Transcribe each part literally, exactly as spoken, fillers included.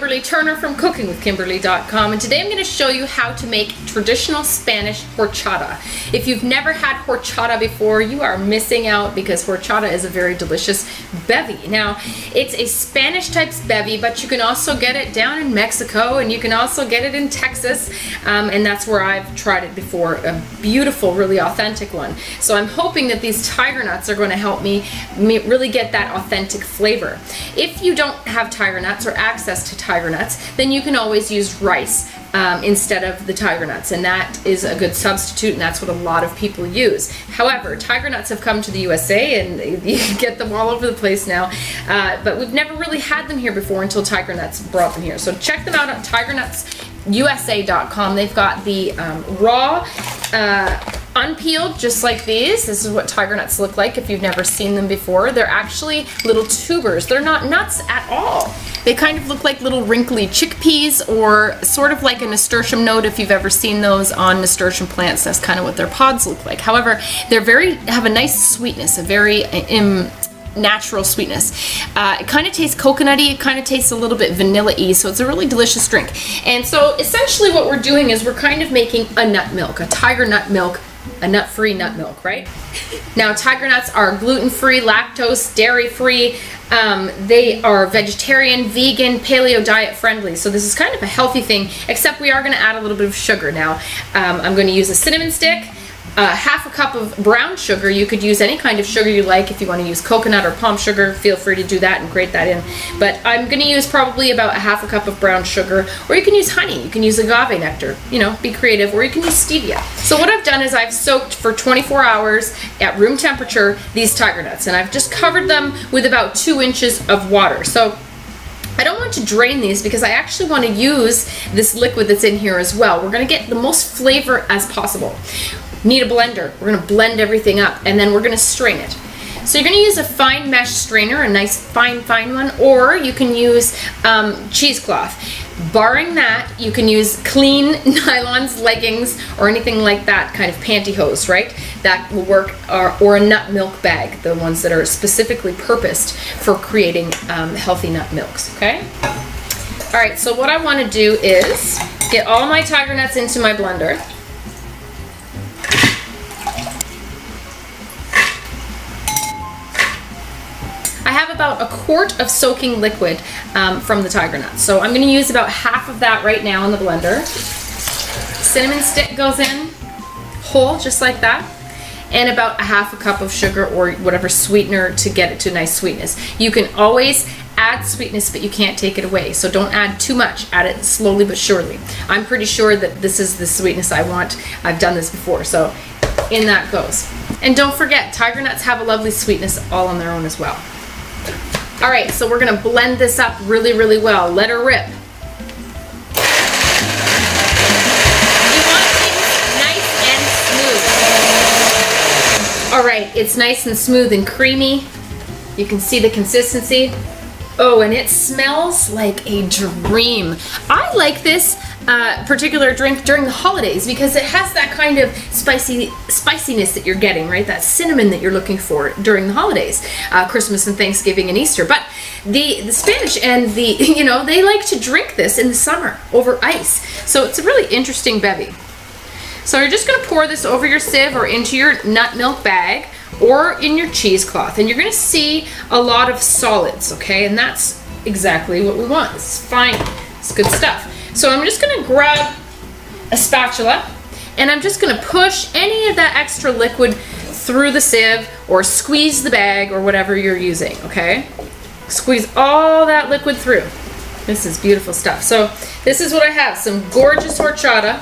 Kimberly Turner from cooking with kimberly dot com, and today I'm going to show you how to make traditional Spanish horchata. If you've never had horchata before, you are missing out, because horchata is a very delicious bevy. Now, it's a Spanish type bevy, but you can also get it down in Mexico, and you can also get it in Texas, um, and that's where I've tried it before. A beautiful, really authentic one. So I'm hoping that these tiger nuts are going to help me really get that authentic flavor. If you don't have tiger nuts or access to tiger nuts, then you can always use rice um, instead of the tiger nuts, and that is a good substitute, and that's what a lot of people use. However, tiger nuts have come to the U S A, and you can get them all over the place now, uh, but we've never really had them here before until Tiger Nuts brought them here. So check them out at tiger nuts U S A dot com. They've got the um, raw, uh, unpeeled, just like these. This is what tiger nuts look like if you've never seen them before. They're actually little tubers. They're not nuts at all. They kind of look like little wrinkly chickpeas, or sort of like a nasturtium node if you've ever seen those on nasturtium plants. That's kind of what their pods look like. However, they're very, have a nice sweetness, a very um, natural sweetness. Uh, it kind of tastes coconutty. It kind of tastes a little bit vanilla-y, so it's a really delicious drink. And so essentially what we're doing is we're kind of making a nut milk, a tiger nut milk, a nut-free nut milk, right? Now, tiger nuts are gluten-free, lactose, dairy-free. Um, they are vegetarian, vegan, paleo diet friendly. So this is kind of a healthy thing, except we are going to add a little bit of sugar. Now, um, I'm going to use a cinnamon stick, uh, half a cup of brown sugar. You could use any kind of sugar you like. If you want to use coconut or palm sugar, feel free to do that and grate that in. But I'm going to use probably about a half a cup of brown sugar, or you can use honey. You can use agave nectar, you know, be creative, or you can use stevia. So what I've done is I've soaked for twenty-four hours at room temperature these tiger nuts, and I've just covered them with about two inches of water. So I don't want to drain these, because I actually want to use this liquid that's in here as well. We're going to get the most flavor as possible. Need a blender. We're going to blend everything up, and then we're going to strain it. So you're going to use a fine mesh strainer, a nice fine, fine one, or you can use um, cheesecloth. Barring that, you can use clean nylons, leggings, or anything like that, kind of pantyhose, right? That will work, or, or a nut milk bag, the ones that are specifically purposed for creating um, healthy nut milks, okay? All right, so what I want to do is get all my tiger nuts into my blender. About a quart of soaking liquid um, from the tiger nuts. So I'm going to use about half of that right now in the blender. Cinnamon stick goes in whole, just like that, and about a half a cup of sugar or whatever sweetener to get it to nice sweetness. You can always add sweetness, but you can't take it away, so don't add too much. Add it slowly but surely. I'm pretty sure that this is the sweetness I want. I've done this before, so in that goes. And don't forget, tiger nuts have a lovely sweetness all on their own as well. All right, so we're gonna blend this up really, really well. Let her rip. You want things nice and smooth. All right, it's nice and smooth and creamy. You can see the consistency. Oh, and it smells like a dream. I like this uh, particular drink during the holidays, because it has that kind of spicy spiciness that you're getting, right? That cinnamon that you're looking for during the holidays, uh, Christmas and Thanksgiving and Easter. But the, the Spanish and the, you know, they like to drink this in the summer over ice. So it's a really interesting bevy. So you're just gonna pour this over your sieve or into your nut milk bag, or in your cheesecloth, and you're gonna see a lot of solids, okay? And that's exactly what we want. It's fine, it's good stuff. So I'm just gonna grab a spatula, and I'm just gonna push any of that extra liquid through the sieve, or squeeze the bag, or whatever you're using, okay? Squeeze all that liquid through. This is beautiful stuff. So this is what I have, some gorgeous horchata.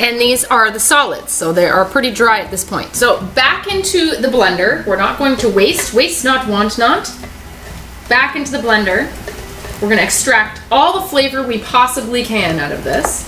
And these are the solids, so they are pretty dry at this point. So back into the blender. We're not going to waste. Waste not, want not. Back into the blender. We're gonna extract all the flavor we possibly can out of this.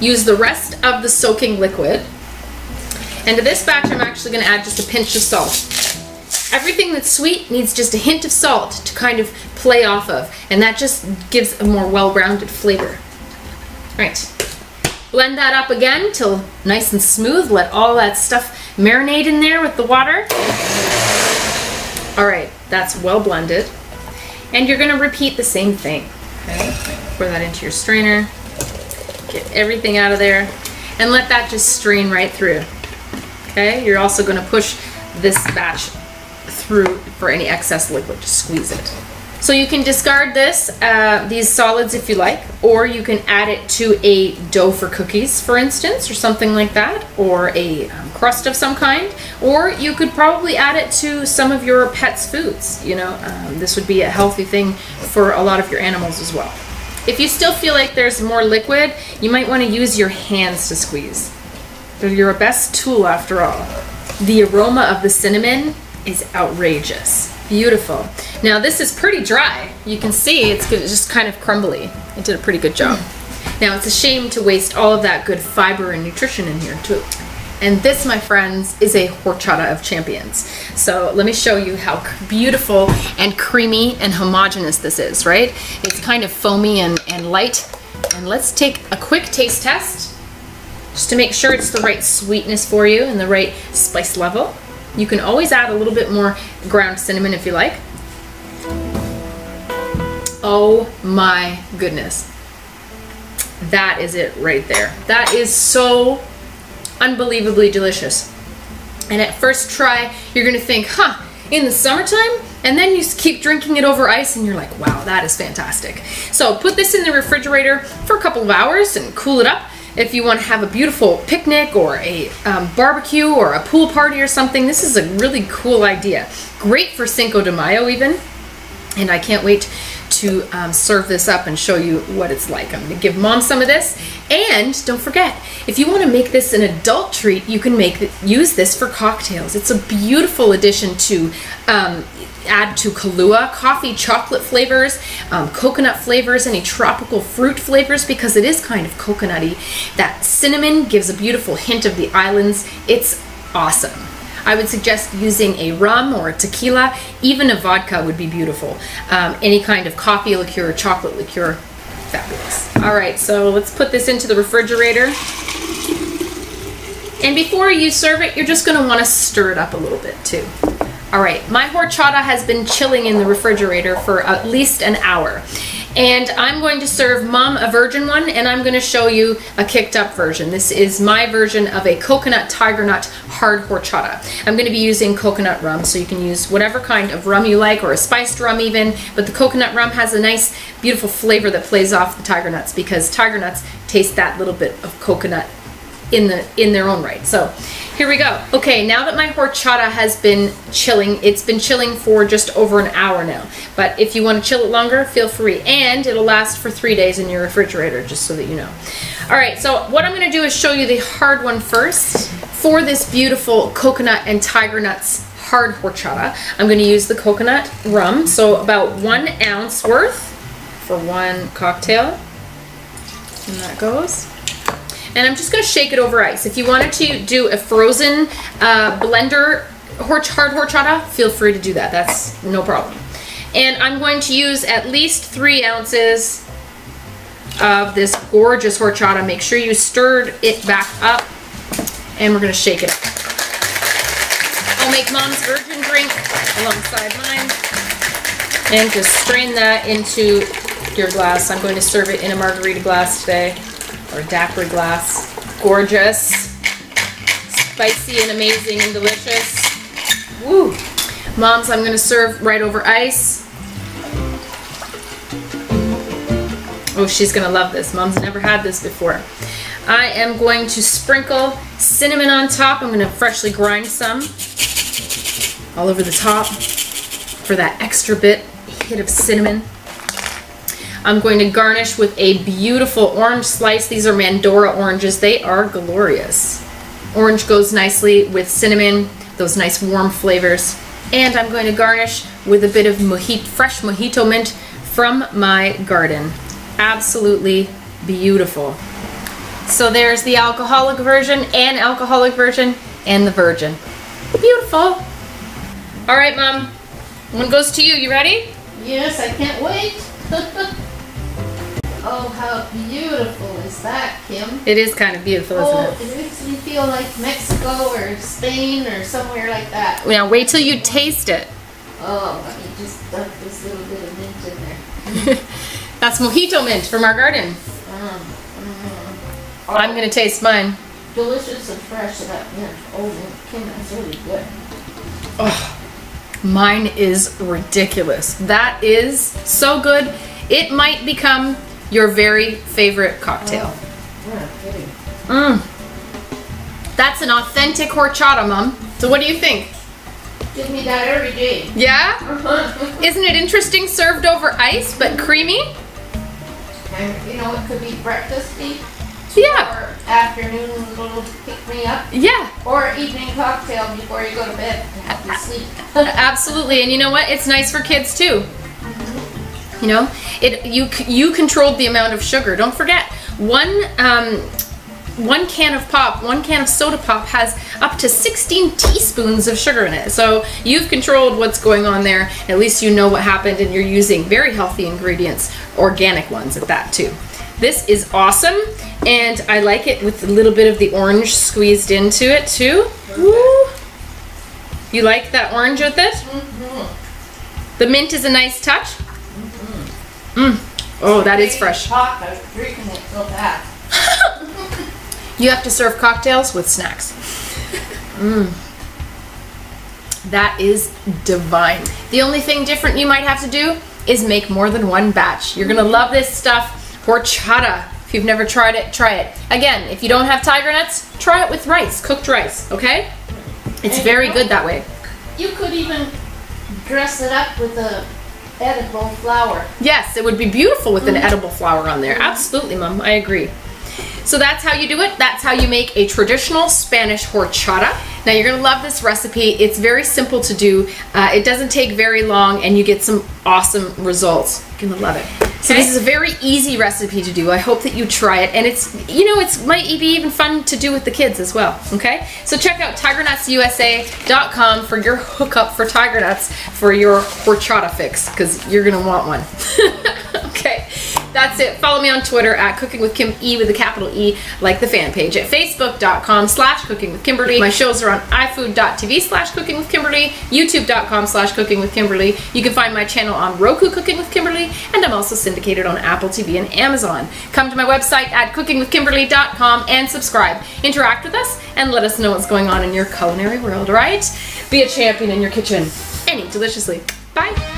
Use the rest of the soaking liquid. And to this batch, I'm actually gonna add just a pinch of salt. Everything that's sweet needs just a hint of salt to kind of play off of, and that just gives a more well-rounded flavor. All right. Blend that up again till nice and smooth. Let all that stuff marinate in there with the water. All right, that's well blended. And you're gonna repeat the same thing. Okay, pour that into your strainer. Get everything out of there and let that just strain right through. Okay, you're also going to push this batch through for any excess liquid, just squeeze it. So you can discard this, uh, these solids if you like, or you can add it to a dough for cookies, for instance, or something like that, or a um, crust of some kind, or you could probably add it to some of your pets' foods. You know, um, this would be a healthy thing for a lot of your animals as well. If you still feel like there's more liquid, you might want to use your hands to squeeze. They're your best tool after all. The aroma of the cinnamon is outrageous. Beautiful. Now this is pretty dry. You can see it's just kind of crumbly. It did a pretty good job. Now it's a shame to waste all of that good fiber and nutrition in here too. And this, my friends, is a horchata of champions. So let me show you how beautiful and creamy and homogeneous this is, right? It's kind of foamy and, and light. And let's take a quick taste test just to make sure it's the right sweetness for you and the right spice level. You can always add a little bit more ground cinnamon if you like. Oh my goodness. That is it right there. That is so unbelievably delicious. And at first try, you're gonna think, huh, in the summertime? And then you keep drinking it over ice and you're like, wow, that is fantastic. So put this in the refrigerator for a couple of hours and cool it up. If you want to have a beautiful picnic or a um, barbecue or a pool party or something, this is a really cool idea. Great for Cinco de Mayo even. And I can't wait to um, serve this up and show you what it's like. I'm going to give mom some of this. And don't forget, if you want to make this an adult treat, you can make use this for cocktails. It's a beautiful addition to um, add to Kahlua, coffee, chocolate flavors, um, coconut flavors, any tropical fruit flavors, because it is kind of coconutty. That cinnamon gives a beautiful hint of the islands. It's awesome. I would suggest using a rum or a tequila. Even a vodka would be beautiful. Um, any kind of coffee liqueur or chocolate liqueur, fabulous. All right, so let's put this into the refrigerator. And before you serve it, you're just gonna wanna stir it up a little bit too. All right, my horchata has been chilling in the refrigerator for at least an hour. And I'm going to serve mom a virgin one, and I'm going to show you a kicked up version. This is my version of a coconut tiger nut hard horchata. I'm going to be using coconut rum, so you can use whatever kind of rum you like, or a spiced rum even, but the coconut rum has a nice beautiful flavor that plays off the tiger nuts, because tiger nuts taste that little bit of coconut in the in their own right. So here we go. Okay, now that my horchata has been chilling, it's been chilling for just over an hour now, but if you want to chill it longer, feel free, and it'll last for three days in your refrigerator, just so that you know. All right, so what I'm going to do is show you the hard one first. For this beautiful coconut and tiger nuts hard horchata, I'm going to use the coconut rum, so about one ounce worth for one cocktail, and that goes. And I'm just going to shake it over ice. If you wanted to do a frozen uh, blender hard horchata, feel free to do that. That's no problem. And I'm going to use at least three ounces of this gorgeous horchata. Make sure you stirred it back up, and we're going to shake it up. I'll make mom's virgin drink alongside mine, and just strain that into your glass. I'm going to serve it in a margarita glass today, or daiquiri glass. Gorgeous, spicy and amazing and delicious. Woo! Moms, I'm gonna serve right over ice. Oh, she's gonna love this. Mom's never had this before. I am going to sprinkle cinnamon on top. I'm gonna freshly grind some all over the top for that extra bit, hit of cinnamon. I'm going to garnish with a beautiful orange slice. These are Mandora oranges. They are glorious. Orange goes nicely with cinnamon, those nice warm flavors. And I'm going to garnish with a bit of mojito, fresh mojito mint from my garden. Absolutely beautiful. So there's the alcoholic version, and alcoholic version, and the virgin. Beautiful. All right, Mom, one goes to you. You ready? Yes, I can't wait. Oh, how beautiful is that, Kim? It is kind of beautiful, isn't oh, it? It makes me feel like Mexico or Spain or somewhere like that. Now, wait till you taste it. Oh, let me just dump this little bit of mint in there. That's mojito mint from our garden. Mm, mm. I'm going to taste mine. Delicious and fresh, so that mint, old mint, that's really good. Oh, mine is ridiculous. That is so good. It might become your very favorite cocktail. Oh, yeah, mm. That's an authentic horchata, Mom. So what do you think? Give me that every day. Yeah? Uh-huh. Isn't it interesting, served over ice, but creamy? And you know, it could be breakfasty. Yeah. Or afternoon little pick-me-up. Yeah. Or evening cocktail before you go to bed and have you sleep. Absolutely. And you know what? It's nice for kids too. Mm-hmm. You know, it you you controlled the amount of sugar. Don't forget, one um, one can of pop, one can of soda pop has up to sixteen teaspoons of sugar in it. So you've controlled what's going on there. At least you know what happened, and you're using very healthy ingredients, organic ones at that too. This is awesome, and I like it with a little bit of the orange squeezed into it too. Woo. You like that orange with it? Mm-hmm. The mint is a nice touch. Mm-hmm. Mm. Oh, that is fresh. Pop, I was drinking it so bad. You have to serve cocktails with snacks. Mm. That is divine. The only thing different you might have to do is make more than one batch. You're gonna love this stuff. Horchata. If you've never tried it, try it. Again, if you don't have tiger nuts, try it with rice, cooked rice, okay? It's and very you know, good that way. You could even dress it up with an edible flower. Yes, it would be beautiful with mm. an edible flower on there. Mm. Absolutely, Mom, I agree. So that's how you do it. That's how you make a traditional Spanish horchata. Now you're gonna love this recipe. It's very simple to do. Uh, it doesn't take very long, and you get some awesome results. You're gonna love it. So this is a very easy recipe to do. I hope that you try it, and it's, you know, it's might be even fun to do with the kids as well, okay? So check out tiger nuts u s a dot com for your hookup for tiger nuts for your horchata fix, because you're gonna want one. Okay, that's it. Follow me on Twitter at Cooking with Kim E with a capital E, like the fan page, at facebook.com slash Cooking with Kimberly. My shows are on ifood.tv slash Cooking with Kimberly, youtube.com slash Cooking with Kimberly. You can find my channel on Roku, Cooking with Kimberly, and I'm also syndicated on Apple T V and Amazon. Come to my website at cooking with kimberly dot com and subscribe. Interact with us and let us know what's going on in your culinary world, right? Be a champion in your kitchen and eat deliciously. Bye.